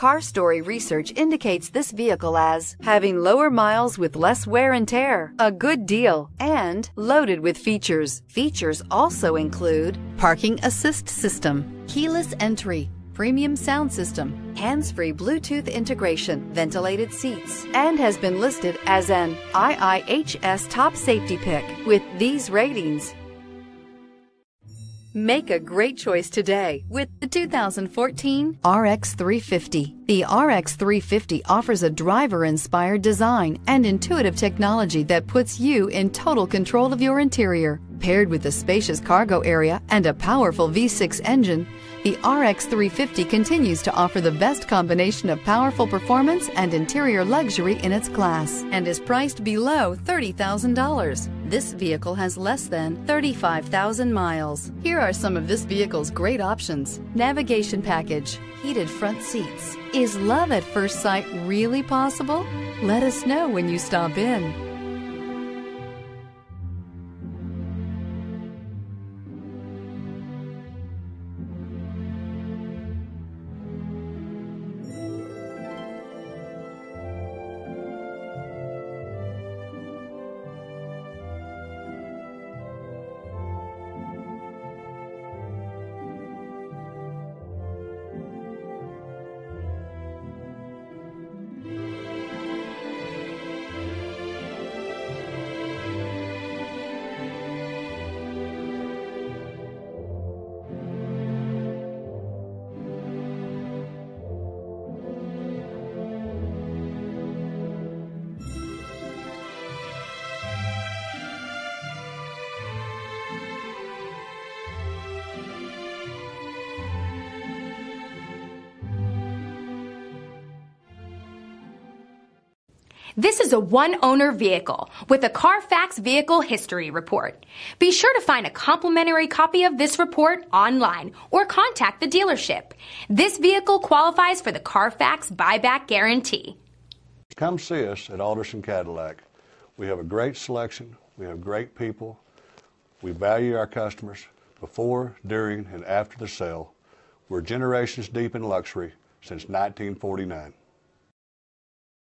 CarStory research indicates this vehicle as having lower miles with less wear and tear, a good deal, and loaded with features. Features also include parking assist system, keyless entry, premium sound system, hands-free Bluetooth integration, ventilated seats, and has been listed as an IIHS top safety pick with these ratings. Make a great choice today with the 2014 RX 350. The RX 350 offers a driver-inspired design and intuitive technology that puts you in total control of your interior. Paired with a spacious cargo area and a powerful V6 engine, the RX 350 continues to offer the best combination of powerful performance and interior luxury in its class and is priced below $30,000. This vehicle has less than 35,000 miles. Here are some of this vehicle's great options: navigation package, heated front seats. Is love at first sight really possible? Let us know when you stop in. This is a one-owner vehicle with a Carfax Vehicle History Report. Be sure to find a complimentary copy of this report online or contact the dealership. This vehicle qualifies for the Carfax Buyback Guarantee. Come see us at Alderson Cadillac. We have a great selection. We have great people. We value our customers before, during, and after the sale. We're generations deep in luxury since 1949.